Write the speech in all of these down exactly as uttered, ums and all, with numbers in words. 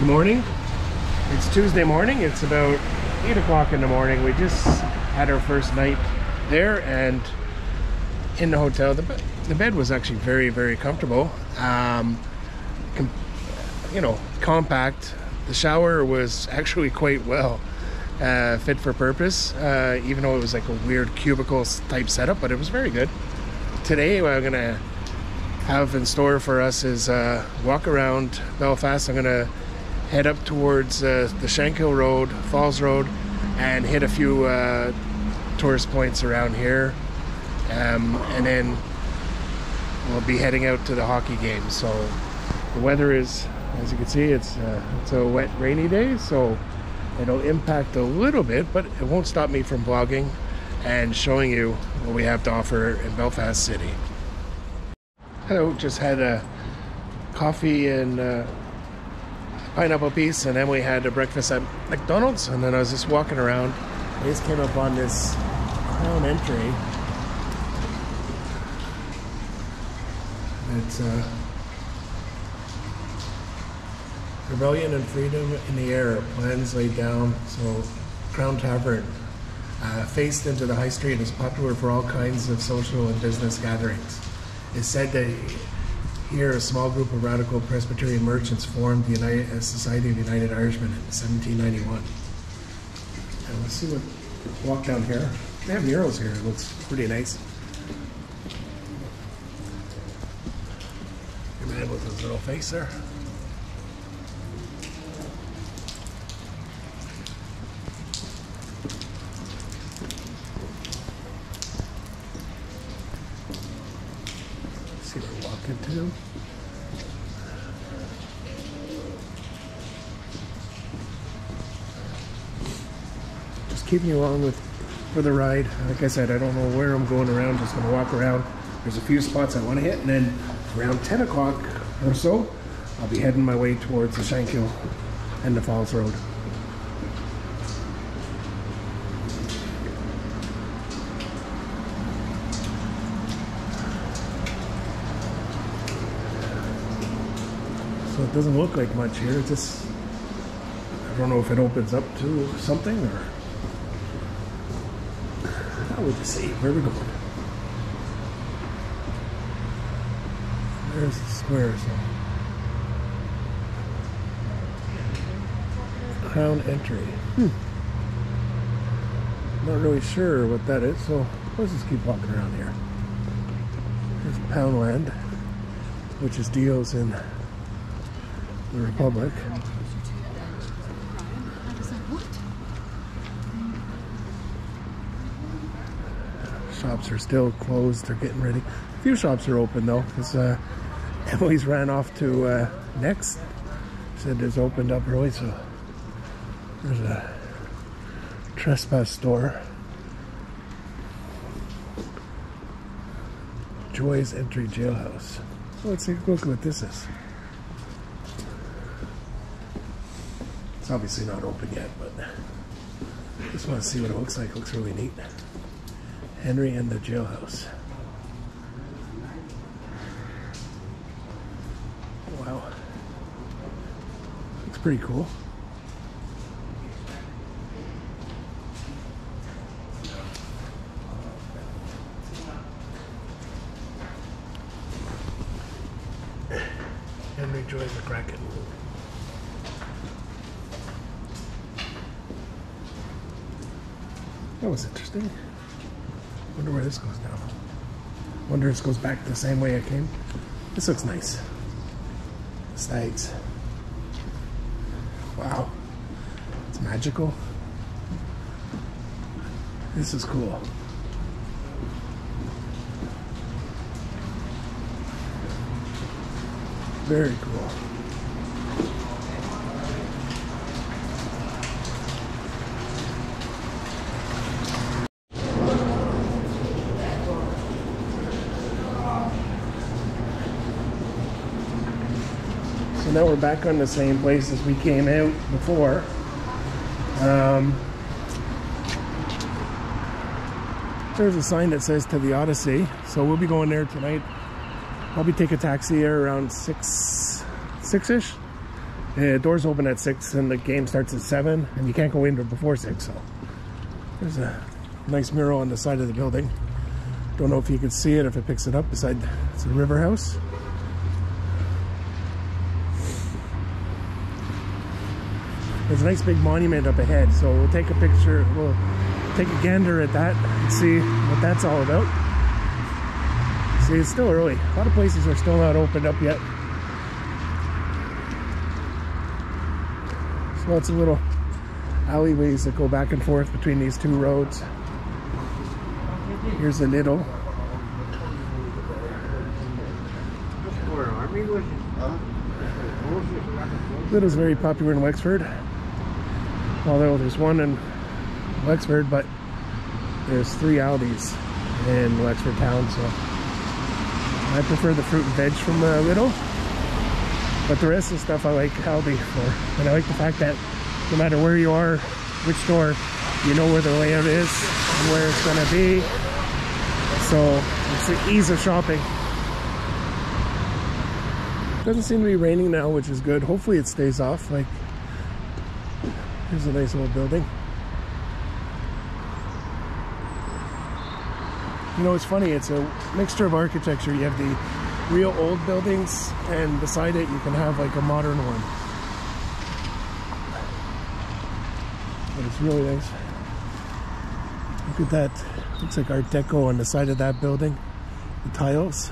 Good morning. It's Tuesday morning. It's about eight o'clock in the morning. We just had our first night there and in the hotel. The, be the bed was actually very, very comfortable. Um, com you know, compact. The shower was actually quite well uh, fit for purpose, uh, even though it was like a weird cubicle type setup, but it was very good. Today, what I'm gonna have in store for us is uh, walk around Belfast. I'm gonna head up towards uh, the Shankill Road, Falls Road, and hit a few uh, tourist points around here, um, and then we'll be heading out to the hockey game. So the weather is, as you can see, it's uh, it's a wet, rainy day, so it'll impact a little bit, but it won't stop me from vlogging and showing you what we have to offer in Belfast City. Hello, just had a coffee and Uh, pineapple piece, and then we had a breakfast at McDonald's, and then I was just walking around. I just came up on this Crown Entry. It's uh, Rebellion and Freedom in the Air, plans laid down. So Crown Tavern, uh, faced into the high street, is popular for all kinds of social and business gatherings. It's said that here, a small group of radical Presbyterian merchants formed the United, Society of United Irishmen in seventeen ninety-one. And let's see what, walk down here. They have murals here, it looks pretty nice. Your man with his little face there. Too. Just keeping you along with for the ride. Like I said, I don't know where I'm going around, just gonna walk around. There's a few spots I want to hit, and then around ten o'clock or so I'll be heading my way towards the Shankill and the Falls Road. It doesn't look like much here. It's just, I don't know if it opens up to something or how would you see where we're going. There's the square, so Crown Entry. Hmm. Not really sure what that is, so let's just keep walking around here. There's Poundland, which is deals in the Republic. Shops are still closed. They're getting ready. A few shops are open though, because uh, Emily's ran off to uh, Next. Said it's opened up early, so there's a Trespass store. Joy's Entry Jailhouse. Well, let's take a look at what this is. Obviously not open yet, but just want to see what it looks like. It looks really neat. Henry and the Jailhouse. Wow. Looks pretty cool. Henry Joy McCracken. That was interesting. Wonder where this goes now. Wonder if this goes back the same way I came. This looks nice. Stags. Wow. It's magical. This is cool. Very cool. Now we're back on the same place as we came out before. Um, there's a sign that says to the Odyssey, so we'll be going there tonight. Probably take a taxi there around six, six-ish, Uh, doors open at six and the game starts at seven, and you can't go in before six. So there's a nice mural on the side of the building. Don't know if you can see it, if it picks it up. Beside, it's a river house. There's a nice big monument up ahead, so we'll take a picture. We'll take a gander at that and see what that's all about. See, it's still early. A lot of places are still not opened up yet. Lots of little alleyways that go back and forth between these two roads. Here's a little. Little's very popular in Wexford. Although there's one in Wexford, but there's three Aldi's in Wexford town, so I prefer the fruit and veg from uh, Little. But the rest of the stuff I like Aldi for. And I like the fact that no matter where you are, which store, you know where the layout is and where it's going to be. So it's the ease of shopping. Doesn't seem to be raining now, which is good. Hopefully it stays off. Like, here's a nice little building. You know, it's funny. It's a mixture of architecture. You have the real old buildings, and beside it you can have like a modern one, but it's really nice. Look at that. Looks like Art Deco on the side of that building, the tiles.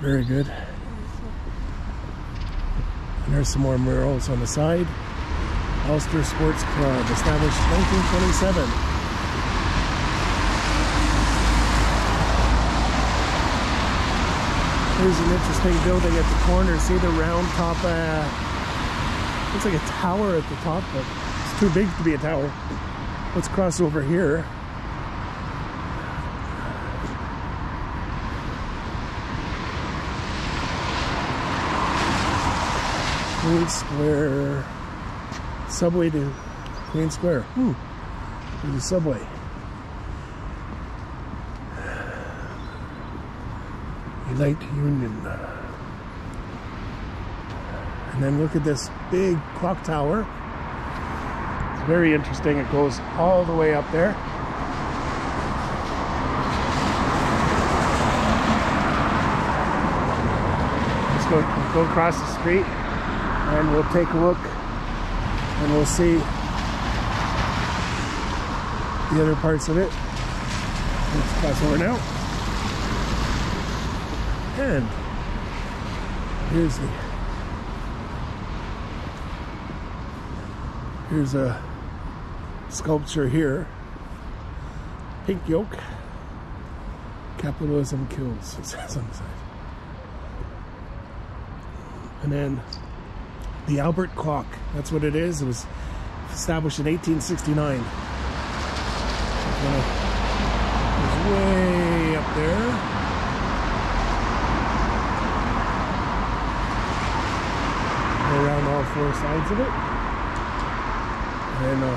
Very good. And there's some more murals on the side. Ulster Sports Club, established nineteen twenty-seven. Here's an interesting building at the corner. See the round top, uh, looks like a tower at the top, but it's too big to be a tower. Let's cross over here. Queen Square, subway to Queen Square. Hmm, there's a subway. Light Union. And then look at this big clock tower. It's very interesting. It goes all the way up there. Let's go, go across the street and we'll take a look and we'll see the other parts of it. Let's cross over now. And here's the here's a sculpture here. Pink Yoke. Capitalism kills, it says on the side. And then the Albert Clock. That's what it is. It was established in eighteen sixty-nine. It's way up there. Around all four sides of it, and uh,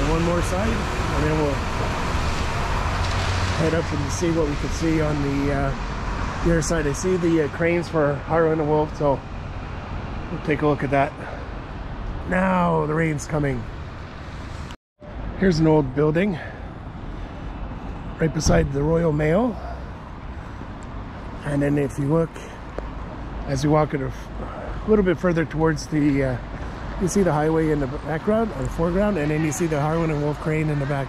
one more side, and then we'll head up and see what we can see on the, uh, the other side. I see the uh, cranes for Harland and Wolff, so we'll take a look at that. Now the rain's coming. Here's an old building, right beside the Royal Mail. And then if you look, as you walk it a little bit further towards the, uh, you see the highway in the background, or the foreground, and then you see the Harland and Wolff crane in the back.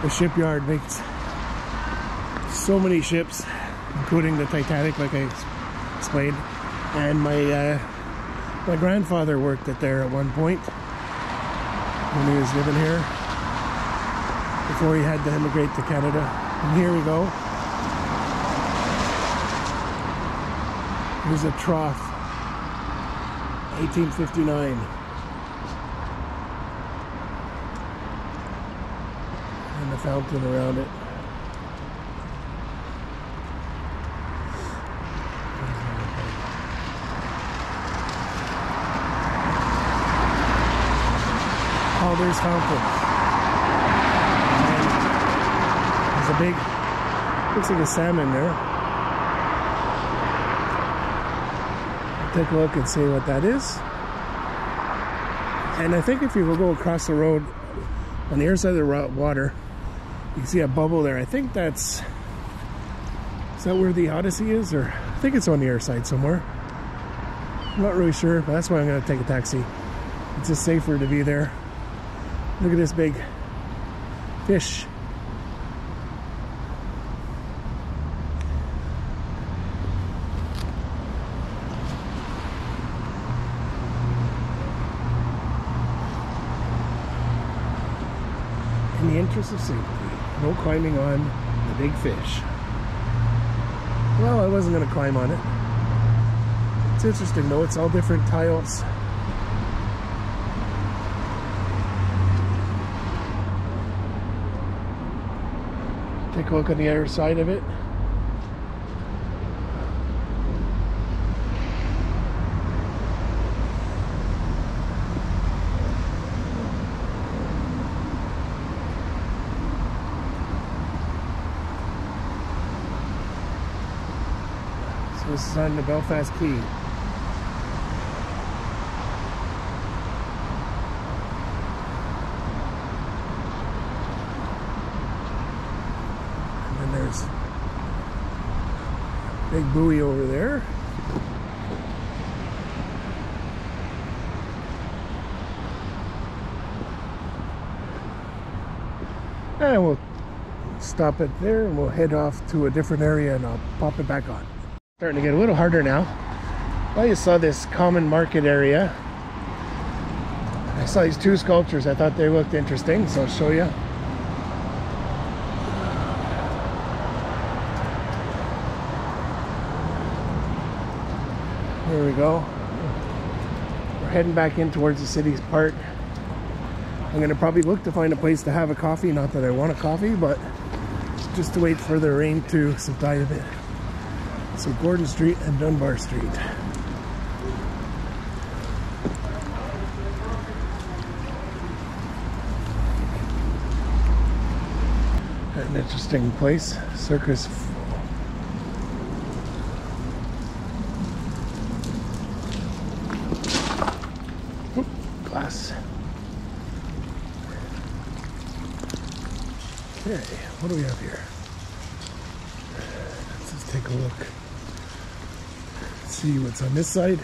The shipyard makes so many ships, including the Titanic, like I explained. And my, uh, my grandfather worked at there at one point, when he was living here, before he had to immigrate to Canada. And here we go. Here's a trough, eighteen fifty-nine. And the fountain around it. these fountains. There's a big, looks like a salmon there. Take a look and see what that is. And I think if you will go across the road on the other side of the water, you can see a bubble there. I think that's, is that where the Odyssey is? Or I think it's on the other side somewhere. I'm not really sure, but that's why I'm going to take a taxi. It's just safer to be there. Look at this big fish. In the interest of safety, no climbing on the big fish. Well, I wasn't going to climb on it. It's interesting though, it's all different tiles. Take a look on the other side of it. So this is on the Belfast Quay. Big buoy over there. And we'll stop it there and we'll head off to a different area and I'll pop it back on. Starting to get a little harder now. I just saw this common market area. I saw these two sculptures. I thought they looked interesting, so I'll show you. Here we go. We're heading back in towards the city's part. I'm going to probably look to find a place to have a coffee. Not that I want a coffee, but just to wait for the rain to subside a bit. So Gordon Street and Dunbar Street. An interesting place. Circus. Okay, what do we have here? Let's just take a look. Let's see what's on this side.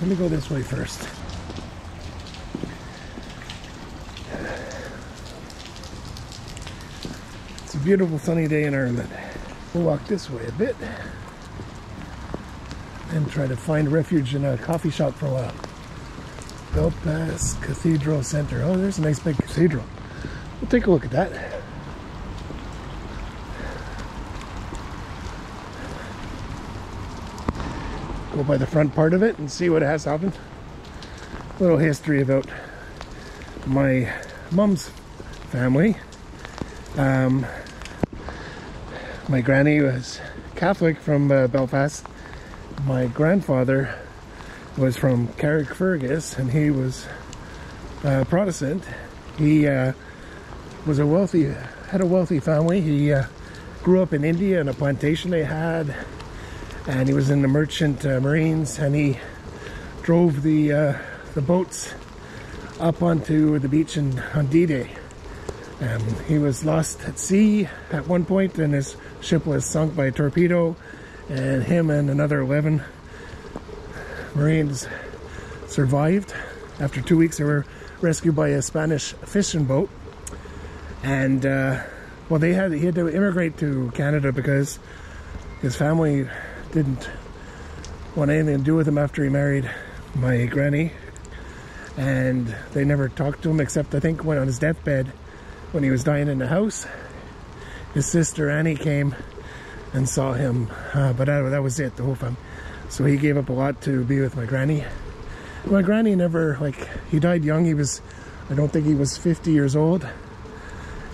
Let me go this way first. It's a beautiful sunny day in Ireland. We'll walk this way a bit and try to find refuge in a coffee shop for a while. Belfast Cathedral Centre. Oh, there's a nice big cathedral. We'll take a look at that. Go by the front part of it and see what has happened. A little history about my mum's family. Um, my granny was Catholic from uh, Belfast. My grandfather was from Carrickfergus and he was uh, Protestant. He uh, was a wealthy, had a wealthy family. He uh, grew up in India in a plantation they had, and he was in the merchant uh, marines, and he drove the uh, the boats up onto the beach in, on D-Day. Um, he was lost at sea at one point and his ship was sunk by a torpedo, and him and another eleven Marines survived. After two weeks they were rescued by a Spanish fishing boat, and uh, well they had he had to immigrate to Canada because his family didn't want anything to do with him after he married my granny, and they never talked to him except I think when on his deathbed when he was dying in the house. His sister Annie came and saw him, uh, but that, that was it, the whole family. So he gave up a lot to be with my granny. My granny never, like, he died young. He was, I don't think he was fifty years old.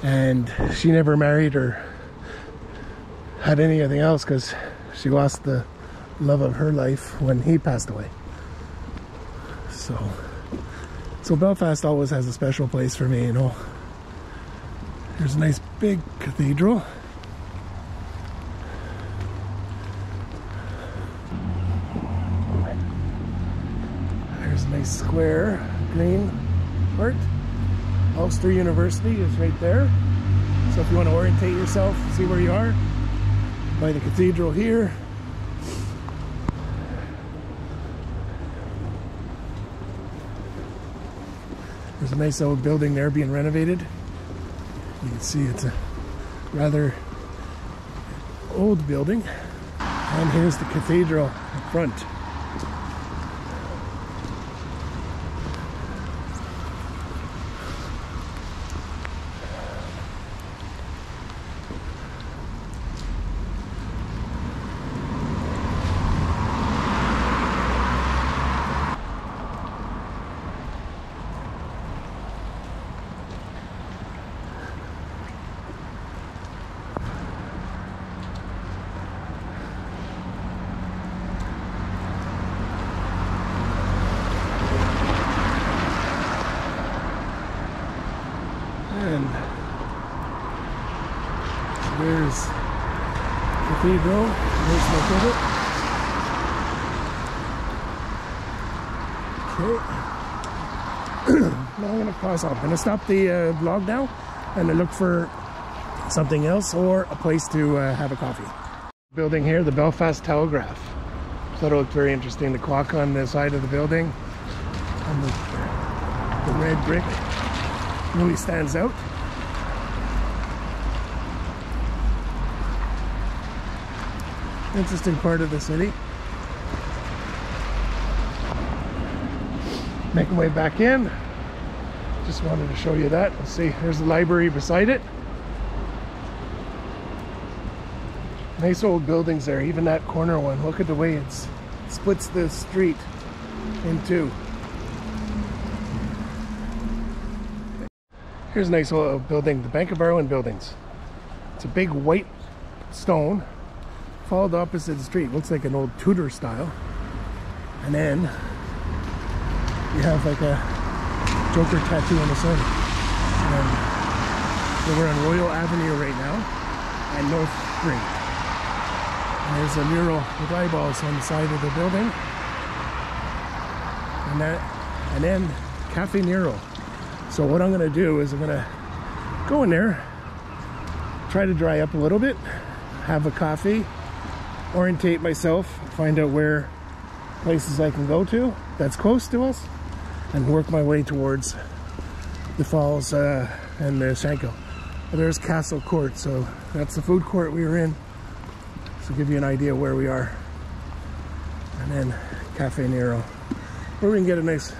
And she never married or had anything else because she lost the love of her life when he passed away. So, so Belfast always has a special place for me, you know. There's a nice big cathedral. There's a nice square, green part. Ulster University is right there. So if you want to orientate yourself, see where you are, by the cathedral here. There's a nice old building there being renovated. You can see it's a rather old building. And here's the cathedral in front. There's cathedral, there's my favorite. Okay, now I'm going to cross off. I'm going to stop the uh, vlog now and look for something else or a place to uh, have a coffee. Building here, the Belfast Telegraph. So it looked very interesting. The clock on the side of the building, and the, the red brick really stands out. Interesting part of the city. Making way back in. Just wanted to show you that. Let's see, there's the library beside it. Nice old buildings there, even that corner one. Look at the way it splits the street in two. Here's a nice old building, the Bank of Ireland buildings. It's a big white stone. Followed the opposite street, looks like an old Tudor style, and then you have like a Joker tattoo on the side. Um, so we're on Royal Avenue right now and North Street. And there's a mural with eyeballs on the side of the building, and that, and then Cafe Nero. So what I'm gonna do is I'm gonna go in there, try to dry up a little bit, have a coffee. Orientate myself, find out where places I can go to that's close to us, and work my way towards the falls uh, and the Shankill. There's Castle Court, so that's the food court we were in. So give you an idea where we are. And then Cafe Nero, where we can get a nice